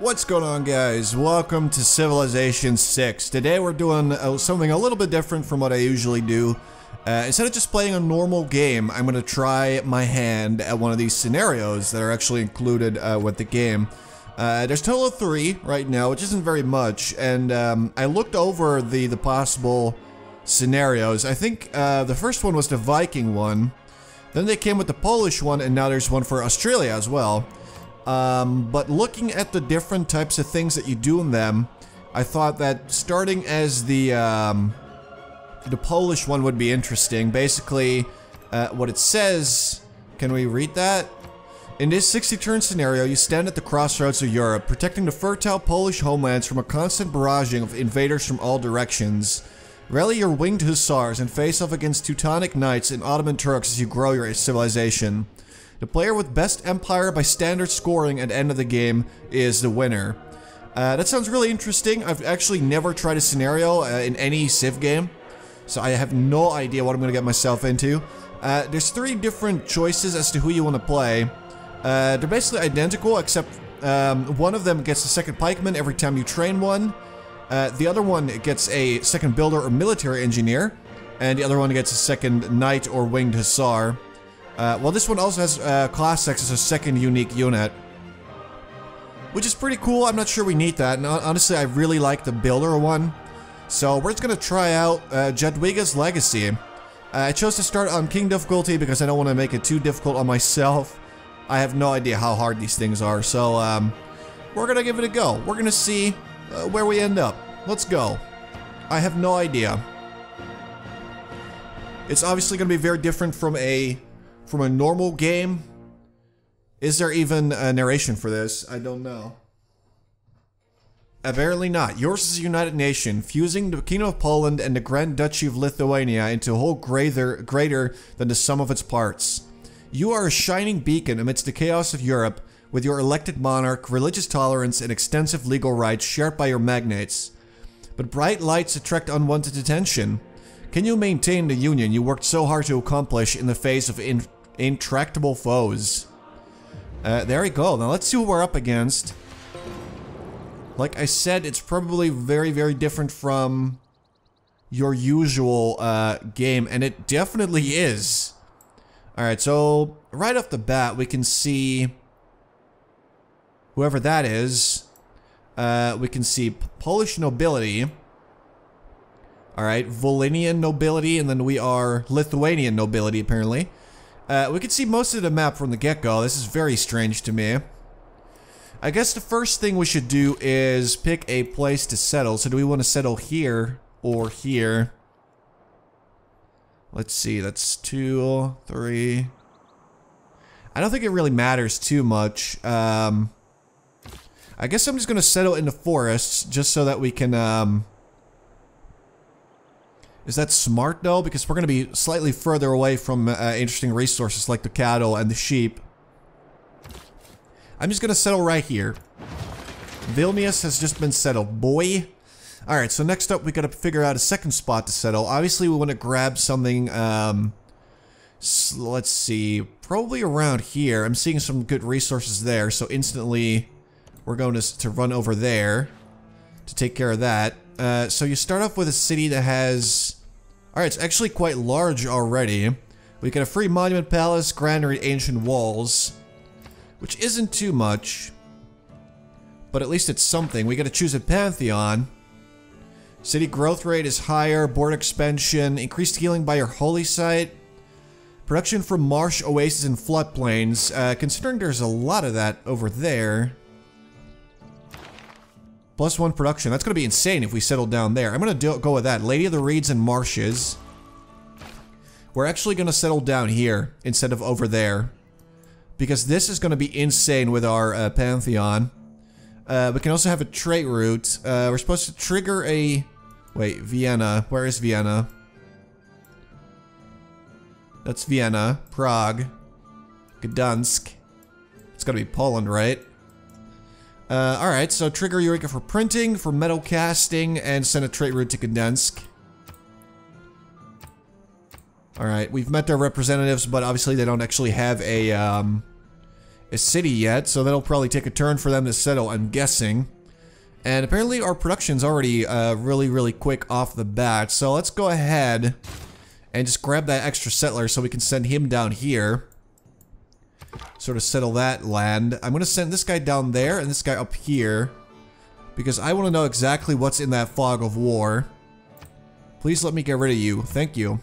What's going on, guys? Welcome to Civilization 6. Today we're doing something a little bit different from what I usually do. Instead of just playing a normal game, I'm going to try my hand at one of these scenarios that are actually included with the game. There's a total of 3 right now, which isn't very much, and I looked over the possible scenarios. I think the first one was the Viking one, then they came with the Polish one, and now there's one for Australia as well. But looking at the different types of things that you do in them, I thought that starting as the Polish one would be interesting. Basically, what it says, can we read that? In this 60-turn scenario, you stand at the crossroads of Europe, protecting the fertile Polish homelands from a constant barraging of invaders from all directions. Rally your winged hussars and face off against Teutonic Knights and Ottoman Turks as you grow your civilization. The player with best empire by standard scoring at the end of the game is the winner. That sounds really interesting. I've actually never tried a scenario in any Civ game, so I have no idea what I'm going to get myself into. There's 3 different choices as to who you want to play. They're basically identical, except one of them gets a second pikeman every time you train one. The other one gets a second builder or military engineer, and the other one gets a second knight or winged hussar. Well, this one also has class X as a second unique unit, which is pretty cool. I'm not sure we need that, and honestly, I really like the builder one. So we're just gonna try out Jadwiga's Legacy. I chose to start on King difficulty because I don't want to make it too difficult on myself. I have no idea how hard these things are, so we're gonna give it a go. We're gonna see where we end up. Let's go. I have no idea. It's obviously gonna be very different from a normal game. Is there even a narration for this? I don't know. Apparently not. Yours is a united nation, fusing the Kingdom of Poland and the Grand Duchy of Lithuania into a whole greater than the sum of its parts. You are a shining beacon amidst the chaos of Europe, with your elected monarch, religious tolerance, and extensive legal rights shared by your magnates. But bright lights attract unwanted attention. Can you maintain the union you worked so hard to accomplish in the face of intractable foes? There we go. Now let's see what we're up against. Like I said, it's probably very, very different from your usual game, and it definitely is. Alright, so right off the bat, we can see whoever that is. We can see Polish nobility. Alright, Volhynian nobility, and then we are Lithuanian nobility, apparently. We can see most of the map from the get-go. This is very strange to me. I guess the first thing we should do is pick a place to settle. So do we want to settle here or here? Let's see, that's 2, 3... I don't think it really matters too much. I guess I'm just going to settle in the forests, just so that we can... Is that smart, though? Because we're going to be slightly further away from interesting resources like the cattle and the sheep. I'm just going to settle right here. Vilnius has just been settled, boy. Alright, so next up we got to figure out a second spot to settle. Obviously we want to grab something, let's see, probably around here. I'm seeing some good resources there, so instantly we're going to run over there to take care of that. So you start off with a city that has... Alright, it's actually quite large already. We got a free monument palace, granary, ancient walls, which isn't too much, but at least it's something. We got to choose a pantheon. City growth rate is higher, board expansion, increased healing by your holy site, production from marsh oases and floodplains. Considering there's a lot of that over there. +1 production. That's going to be insane if we settle down there. I'm going to go with that. Lady of the Reeds and Marshes. We're actually going to settle down here instead of over there, because this is going to be insane with our Pantheon. We can also have a trade route. We're supposed to trigger a... Wait, Vienna. Where is Vienna? That's Vienna. Prague. Gdansk. It's got to be Poland, right? Alright, so trigger Eureka for printing, for metal casting, and send a trade route to Gdansk. Alright, we've met their representatives, but obviously they don't actually have a city yet, so that'll probably take a turn for them to settle, I'm guessing. And apparently our production's already really quick off the bat, so let's go ahead and just grab that extra settler so we can send him down here. Sort of settle that land. I'm gonna send this guy down there and this guy up here, because I want to know exactly what's in that fog of war. Please let me get rid of you. Thank you.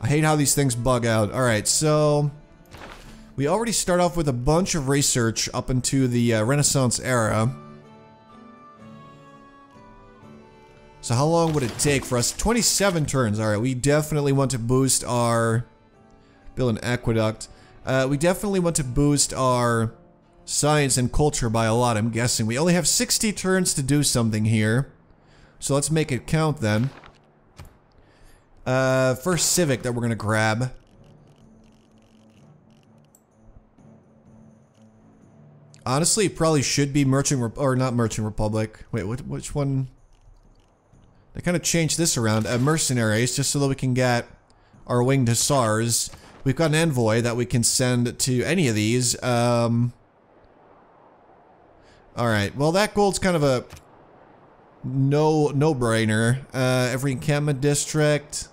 I hate how these things bug out. Alright, so we already start off with a bunch of research up into the Renaissance era. So how long would it take for us? 27 turns. Alright, we definitely want to boost our... build an aqueduct. We definitely want to boost our science and culture by a lot, I'm guessing. We only have 60 turns to do something here. So let's make it count then. First civic that we're gonna grab. Honestly, it probably should be not Merchant Republic. Wait, which one? They kind of changed this around. Mercenaries, just so that we can get our winged hussars. We've got an envoy that we can send to any of these. Alright, well that gold's kind of a no-brainer. Every encampment district.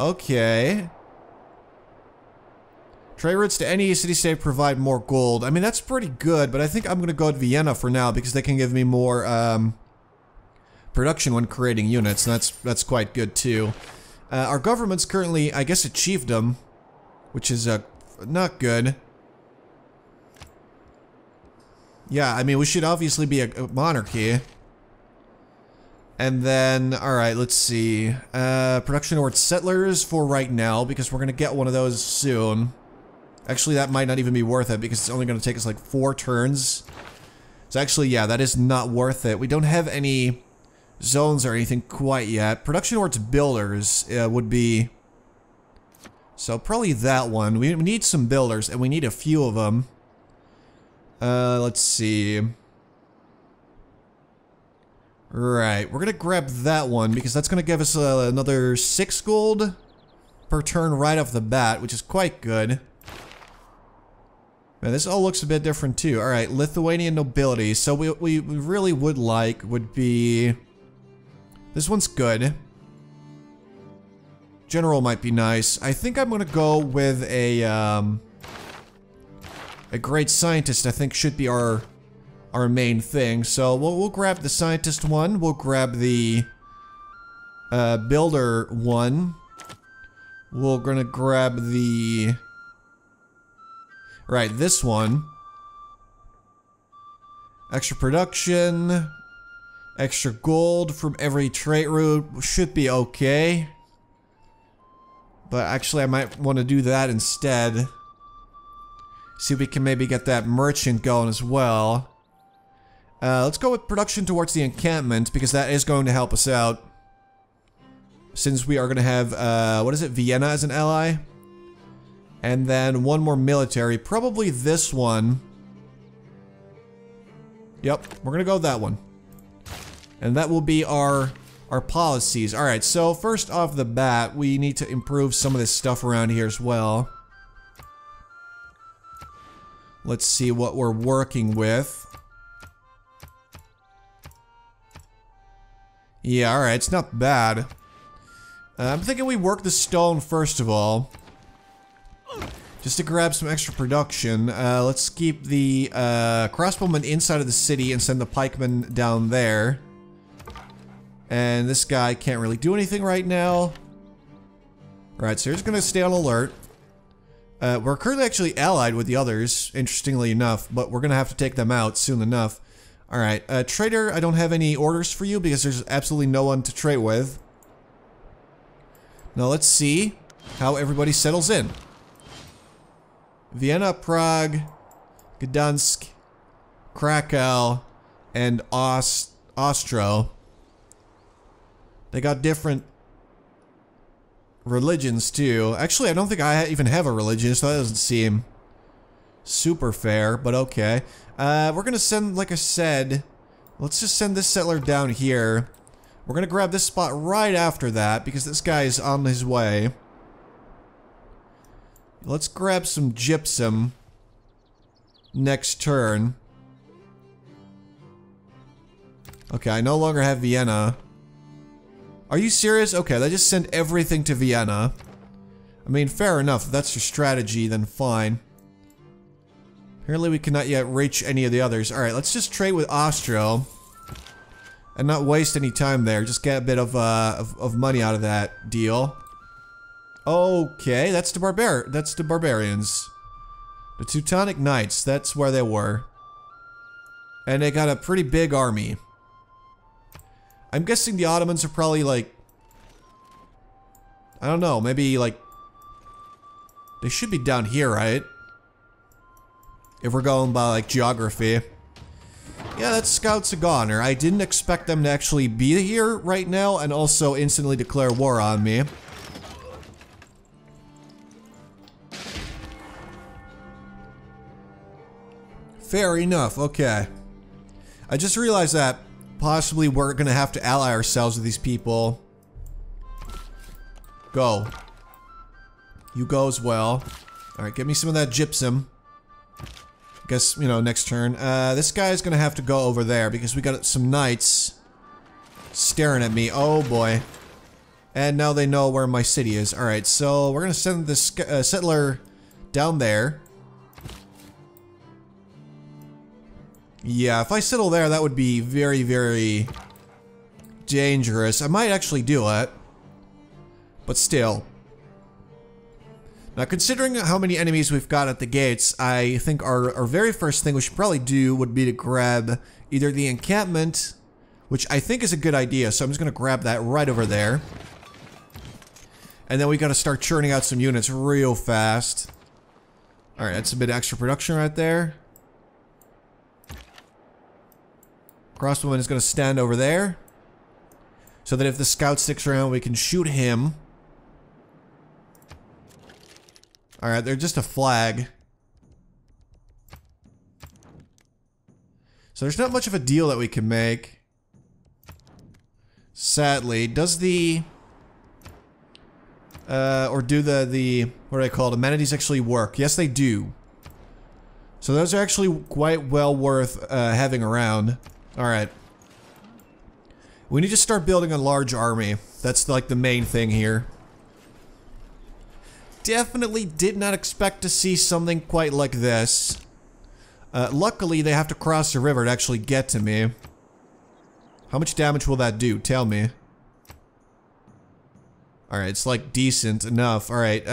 Okay. Trade routes to any city-state provide more gold. I mean, that's pretty good, but I think I'm gonna go to Vienna for now because they can give me more production when creating units, and that's quite good too. Our government's currently, I guess, a chiefdom, which is not good. Yeah, I mean, we should obviously be a monarchy. And then, alright, let's see. Production or settlers for right now, because we're going to get one of those soon. Actually, that might not even be worth it, because it's only going to take us like 4 turns. So actually, yeah, that is not worth it. We don't have any zones or anything quite yet. Production or its builders would be... So probably that one. We need some builders, and we need a few of them. Let's see. Right, we're gonna grab that one because that's gonna give us another 6 gold per turn right off the bat, which is quite good. Man, this all looks a bit different too. Alright, Lithuanian nobility. So we really would like would be... This one's good. General might be nice. I think I'm gonna go with a great scientist, I think, should be our main thing. So we'll grab the scientist one. We'll grab the builder one. We're gonna grab the... Right, this one. Extra production. Extra gold from every trade route. Should be okay. But actually I might want to do that instead. See if we can maybe get that merchant going as well. Let's go with production towards the encampment, because that is going to help us out. Since we are going to have, what is it, Vienna as an ally? And then one more military, probably this one. Yep, we're going to go with that one. And that will be our policies. Alright, so first off the bat, we need to improve some of this stuff around here as well. Let's see what we're working with. Yeah, alright, it's not bad. I'm thinking we work the stone first of all. Just to grab some extra production. Let's keep the crossbowmen inside of the city and send the pikemen down there. And this guy can't really do anything right now. Alright, so he's gonna stay on alert. We're currently actually allied with the others, interestingly enough, but we're gonna have to take them out soon enough. Alright, trader, I don't have any orders for you because there's absolutely no one to trade with. Now let's see how everybody settles in. Vienna, Prague, Gdansk, Krakow, and Ostro. They got different religions too. Actually, I don't think I even have a religion, so that doesn't seem super fair, but okay. We're gonna send, like I said, let's just send this settler down here. We're going to grab this spot right after that because this guy is on his way. Let's grab some gypsum next turn. Okay, I no longer have Vienna. Are you serious? Okay, they just sent everything to Vienna. I mean, fair enough. If that's your strategy, then fine. Apparently we cannot yet reach any of the others. Alright, let's just trade with Ostro. And not waste any time there. Just get a bit of money out of that deal. Okay, that's the barbarians. The Teutonic Knights, that's where they were. And they got a pretty big army. I'm guessing the Ottomans are probably like... I don't know, maybe like... They should be down here, right? If we're going by like geography. Yeah, that scout's a goner. I didn't expect them to actually be here right now and also instantly declare war on me. Fair enough, okay. I just realized that possibly we're gonna have to ally ourselves with these people. Go. You go as well. Alright, get me some of that gypsum. Guess, you know, next turn. This guy's gonna have to go over there because we got some knights staring at me. Oh boy. And now they know where my city is. Alright, so we're gonna send this settler down there. Yeah, if I settle there, that would be very, very dangerous. I might actually do it. But still. Now, considering how many enemies we've got at the gates, I think our very first thing we should probably do would be to grab either the encampment, which I think is a good idea, so I'm just going to grab that right over there. And then we got to start churning out some units real fast. Alright, that's a bit of extra production right there. Crossbowman is going to stand over there, so that if the scout sticks around, we can shoot him. Alright, they're just a flag. So there's not much of a deal that we can make. Sadly. Does the... or do the what do I call it? Amenities actually work? Yes, they do. So those are actually quite well worth having around. Alright. We need to start building a large army. That's like the main thing here. Definitely did not expect to see something quite like this. Luckily, they have to cross the river to actually get to me. How much damage will that do? Tell me. Alright, it's like decent enough. Alright,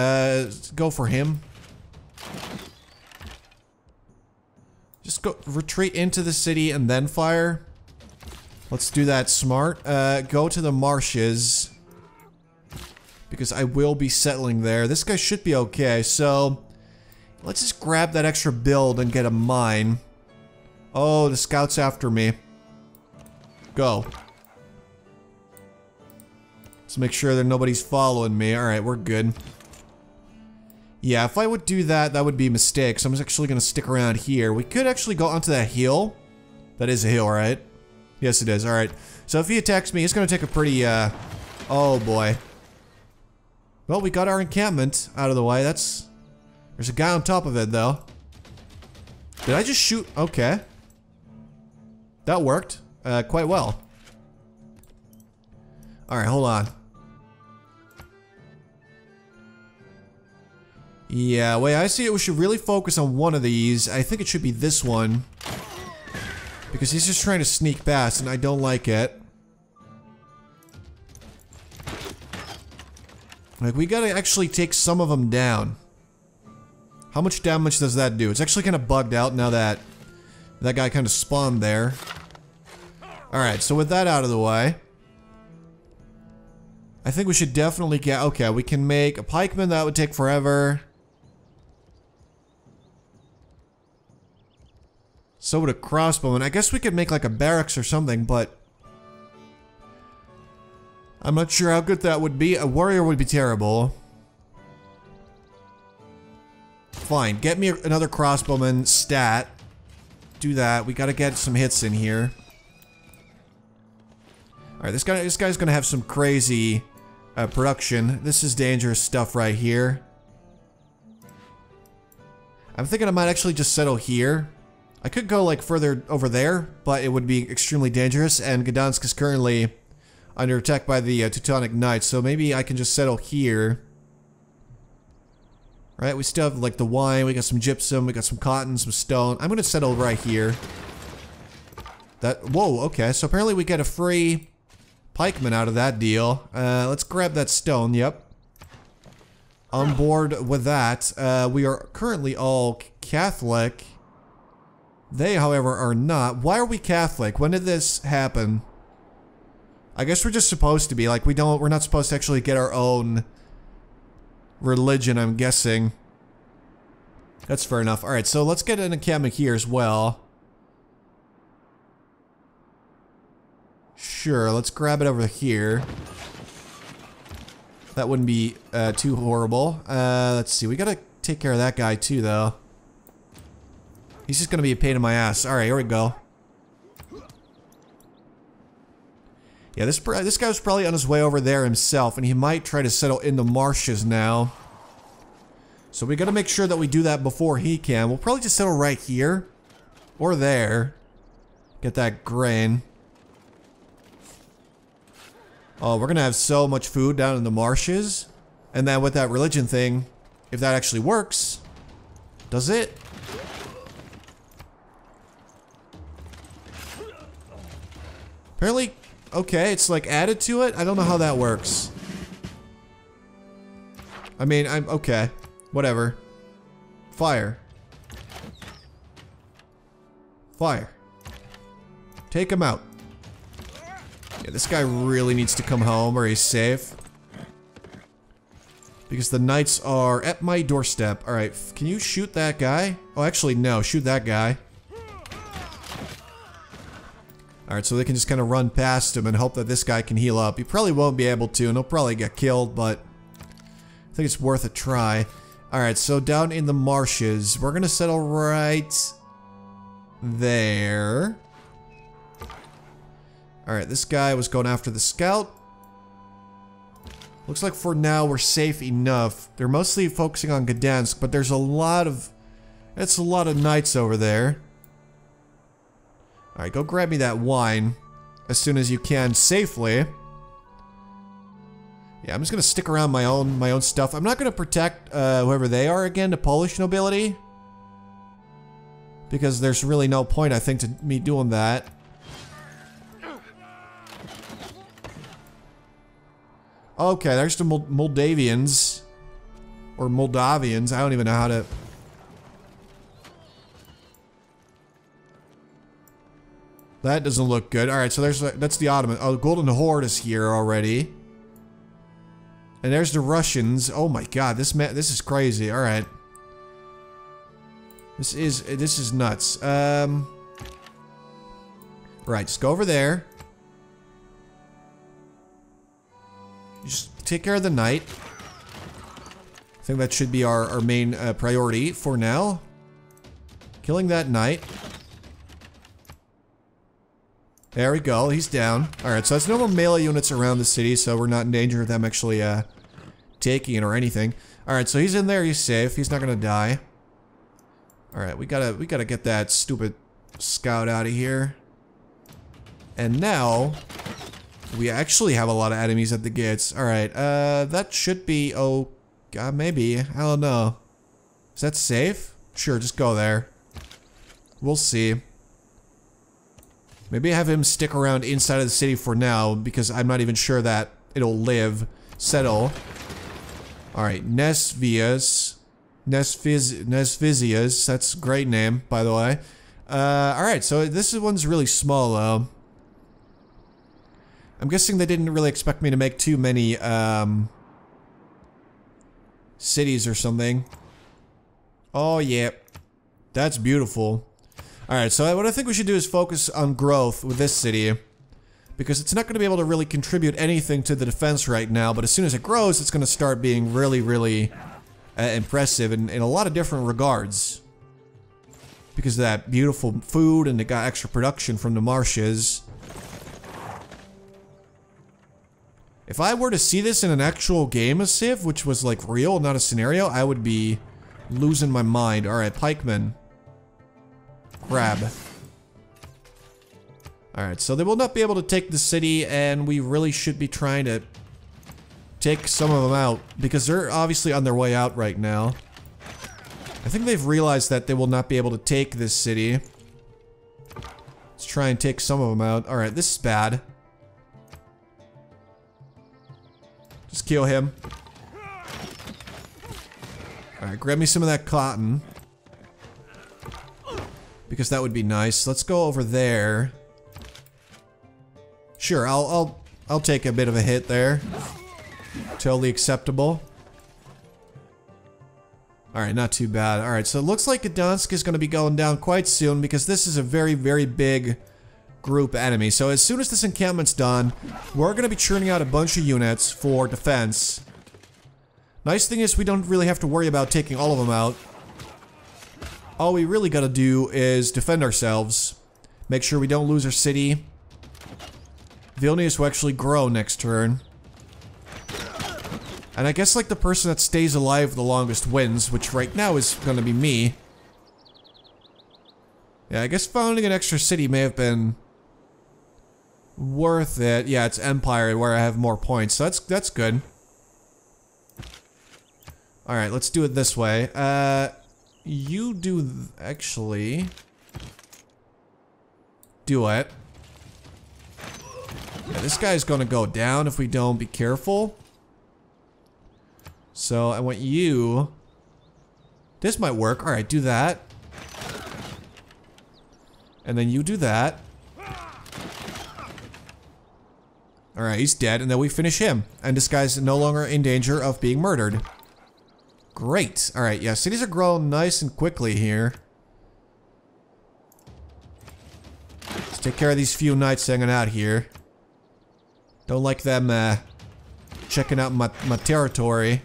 go for him. Just go retreat into the city and then fire. Let's do that smart. Go to the marshes. Because I will be settling there. This guy should be okay, so... Let's just grab that extra build and get a mine. Oh, the scout's after me. Go. Let's make sure that nobody's following me. Alright, we're good. Yeah, if I would do that, that would be a mistake, so I'm actually gonna stick around here. We could actually go onto that hill. That is a hill, right? Yes, it is. Alright. So if he attacks me, it's gonna take a pretty, Oh, boy. Well, we got our encampment out of the way. That's... There's a guy on top of it, though. Did I just shoot? Okay. That worked. Quite well. Alright, hold on. Yeah, wait, I see it. We should really focus on one of these. I think it should be this one. Because he's just trying to sneak past, and I don't like it. Like, we gotta actually take some of them down. How much damage does that do? It's actually kind of bugged out now that that guy kind of spawned there. Alright, so with that out of the way, I think we should definitely get... Okay, we can make a pikeman. That would take forever. So would a crossbowman. I guess we could make like a barracks or something, but... I'm not sure how good that would be. A warrior would be terrible. Fine, get me another crossbowman stat. Do that. We gotta get some hits in here. Alright, this guy's gonna have some crazy production. This is dangerous stuff right here. I'm thinking I might actually just settle here. I could go like further over there, but it would be extremely dangerous, and Gdansk is currently under attack by the Teutonic Knights, so maybe I can just settle here. Right, we still have like the wine, we got some gypsum, we got some cotton, some stone. I'm gonna settle right here. Whoa, okay, so apparently we get a free pikeman out of that deal. Let's grab that stone, yep. On board with that. We are currently all Catholic. They, however, are not. Why are we Catholic? When did this happen? I guess we're just supposed to be. Like, we're not supposed to actually get our own religion, I'm guessing. That's fair enough. Alright, so let's get an encampment here as well. Sure, let's grab it over here. That wouldn't be too horrible. Let's see, we gotta take care of that guy too, though. He's just gonna be a pain in my ass. Alright, here we go. Yeah, this guy was probably on his way over there himself, and he might try to settle in the marshes now. So we gotta make sure that we do that before he can. We'll probably just settle right here. Or there. Get that grain. Oh, we're gonna have so much food down in the marshes. And then with that religion thing, if that actually works, does it? Apparently, okay, it's like added to it? I don't know how that works. I mean, okay, whatever. Fire. Fire. Take him out. Yeah, this guy really needs to come home or he's safe. Because the knights are at my doorstep. Alright, can you shoot that guy? Oh, actually, no. Shoot that guy. Alright, so they can just kind of run past him and hope that this guy can heal up. He probably won't be able to, and he'll probably get killed, but I think it's worth a try. Alright, so down in the marshes, we're gonna settle right there. Alright, this guy was going after the scout. Looks like for now we're safe enough. They're mostly focusing on Gdansk, but there's a lot of knights over there. Alright, go grab me that wine as soon as you can safely. Yeah, I'm just gonna stick around my own stuff. I'm not gonna protect whoever they are again, the Polish nobility. Because there's really no point, I think, to me doing that. Okay, there's the Moldavians. Or Moldavians, I don't even know how to... That doesn't look good. Alright, so that's the Ottoman. Oh, the Golden Horde is here already. And there's the Russians. Oh my god, this is crazy. Alright. This is nuts. Right, just go over there. Just take care of the knight. I think that should be our main priority for now. Killing that knight. There we go, he's down. Alright, so that's normal melee units around the city, so we're not in danger of them actually taking it or anything. Alright, so he's in there, he's safe, he's not gonna die. Alright, we gotta get that stupid scout out of here. And now... we actually have a lot of enemies at the gates. Alright, that should be... oh, god, maybe. I don't know. Is that safe? Sure, just go there. We'll see. Maybe have him stick around inside of the city for now, because I'm not even sure that it'll live. Settle. Alright, Nesvizh. That's a great name, by the way. Alright, so this one's really small, though. I'm guessing they didn't really expect me to make too many, cities or something. Oh, yeah. That's beautiful. Alright, so what I think we should do is focus on growth with this city. Because it's not going to be able to really contribute anything to the defense right now, but as soon as it grows, it's going to start being really, really impressive in a lot of different regards. Because of that beautiful food, and it got extra production from the marshes. If I were to see this in an actual game of Civ, which was like real, not a scenario, I would be losing my mind. All right, pikemen. Grab. All right, so they will not be able to take the city, and we really should be trying to take some of them out because they're obviously on their way out right now. I think they've realized that they will not be able to take this city. Let's try and take some of them out. All right, this is bad. Just kill him. All right, grab me some of that cotton because that would be nice. Let's go over there. Sure, I'll take a bit of a hit there. Totally acceptable. All right, not too bad. All right, so it looks like Gdansk is going to be going down quite soon because this is a very, very big group enemy. So as soon as this encampment's done, we're going to be churning out a bunch of units for defense. Nice thing is we don't really have to worry about taking all of them out. All we really got to do is defend ourselves. Make sure we don't lose our city. Vilnius will actually grow next turn. And I guess like the person that stays alive the longest wins, which right now is gonna be me. Yeah, I guess founding an extra city may have been worth it. Yeah, it's Empire where I have more points, so that's good. All right, let's do it this way. You actually do it. Yeah, this guy's gonna go down if we don't be careful. So I want you. This might work. All right, do that. And then you do that. All right, he's dead, and then we finish him. And this guy's no longer in danger of being murdered. Great. All right, yeah, cities are growing nice and quickly here. Let's take care of these few knights hanging out here. Don't like them checking out my territory.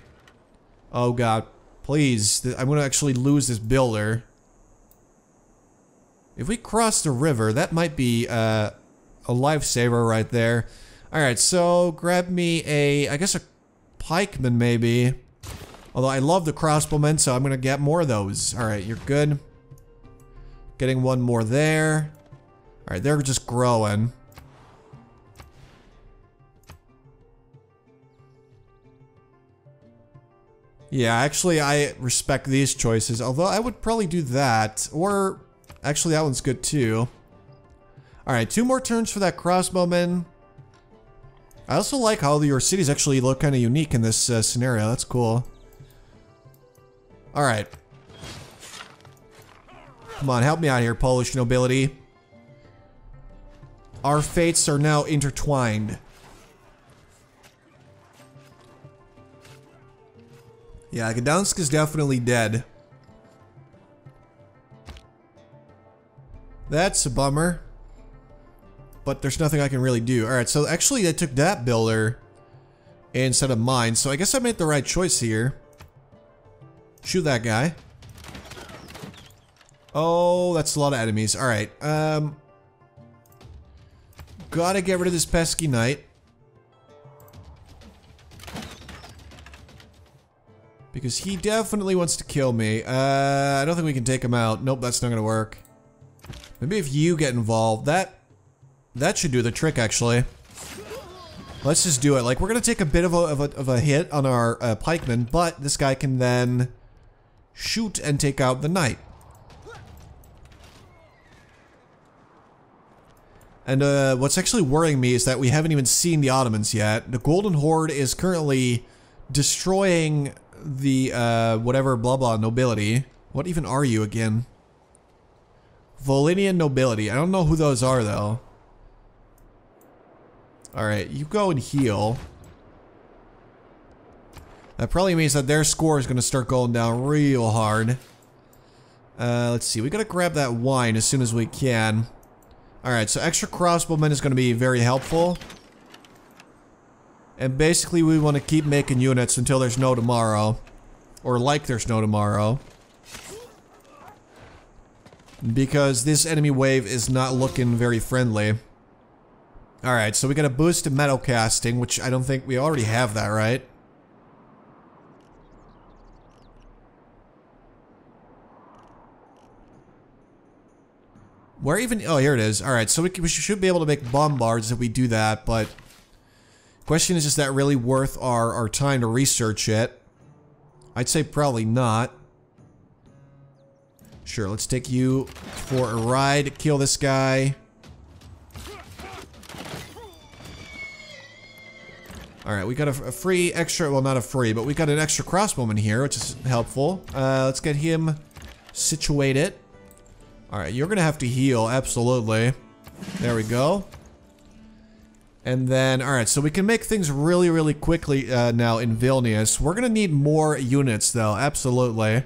Oh god, please, I'm gonna actually lose this builder. If we cross the river, that might be a lifesaver right there. Alright, so grab me I guess a pikeman maybe. Although I love the crossbowmen, so I'm gonna get more of those. Alright, you're good. Getting one more there. Alright, they're just growing. Yeah, actually, I respect these choices, although I would probably do that, or actually that one's good too. All right, two more turns for that crossbowman. I also like how your cities actually look kind of unique in this scenario. That's cool. All right. Come on, help me out here, Polish nobility. Our fates are now intertwined. Yeah, Gdansk is definitely dead. That's a bummer. But there's nothing I can really do. Alright, so actually I took that builder instead of mine, so I guess I made the right choice here. Shoot that guy. Oh, that's a lot of enemies. Alright, gotta get rid of this pesky knight. Because he definitely wants to kill me. I don't think we can take him out. Nope, that's not gonna work. Maybe if you get involved, that should do the trick, actually. Let's just do it. Like, we're gonna take a bit of a hit on our pikeman, but this guy can then shoot and take out the knight. And what's actually worrying me is that we haven't even seen the Ottomans yet. The Golden Horde is currently destroying the whatever blah blah nobility. What even are you again? Volhynian nobility. I don't know who those are though. Alright, you go and heal. That probably means that their score is gonna start going down real hard. Let's see, we gotta grab that wine as soon as we can. Alright, so extra crossbowmen is gonna be very helpful. And basically we want to keep making units until there's no tomorrow. Or like there's no tomorrow. Because this enemy wave is not looking very friendly. Alright, so we got a boost to metal casting, which I don't think we already have that, right? Where even? Oh, here it is. Alright, so we should be able to make bombards if we do that, but question is that really worth our time to research it? I'd say probably not. Sure, let's take you for a ride, kill this guy. Alright, we got a free extra, well not a free, but we got an extra crossbowman here, which is helpful. Let's get him situated. Alright, you're gonna have to heal, absolutely. There we go. And then, alright, so we can make things really, really quickly now in Vilnius. We're gonna need more units though, absolutely.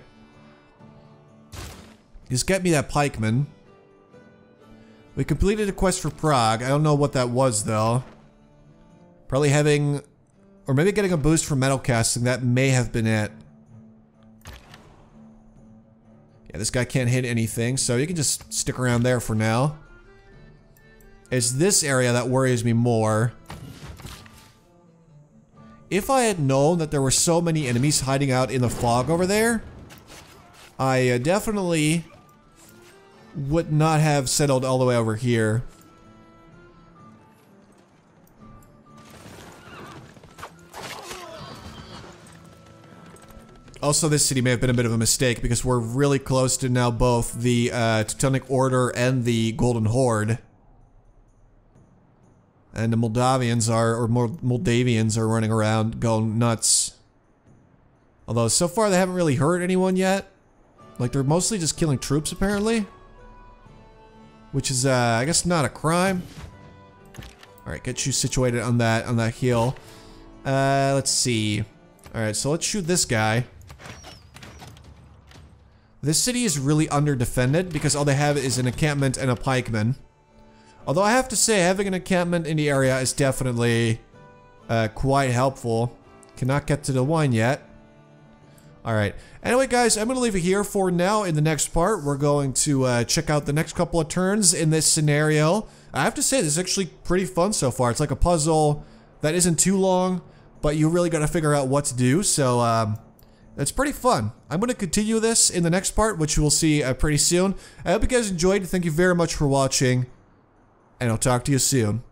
Just get me that pikeman. We completed a quest for Prague. I don't know what that was though. Probably having, or maybe getting a boost for metal casting, that may have been it. Yeah, this guy can't hit anything, so you can just stick around there for now. It's this area that worries me more. If I had known that there were so many enemies hiding out in the fog over there, I definitely would not have settled all the way over here. Also, this city may have been a bit of a mistake because we're really close to now both the Teutonic Order and the Golden Horde. And the Moldavians are running around going nuts. Although, so far they haven't really hurt anyone yet. Like, they're mostly just killing troops, apparently. Which is, I guess not a crime. Alright, get you situated on that hill. Let's see. Alright, so let's shoot this guy. This city is really under-defended because all they have is an encampment and a pikeman. Although I have to say, having an encampment in the area is definitely quite helpful. Cannot get to the wine yet. Alright, anyway guys, I'm going to leave it here for now. In the next part, we're going to check out the next couple of turns in this scenario. I have to say, this is actually pretty fun so far. It's like a puzzle that isn't too long, but you really got to figure out what to do, so... It's pretty fun. I'm going to continue this in the next part, which you will see pretty soon. I hope you guys enjoyed. Thank you very much for watching, and I'll talk to you soon.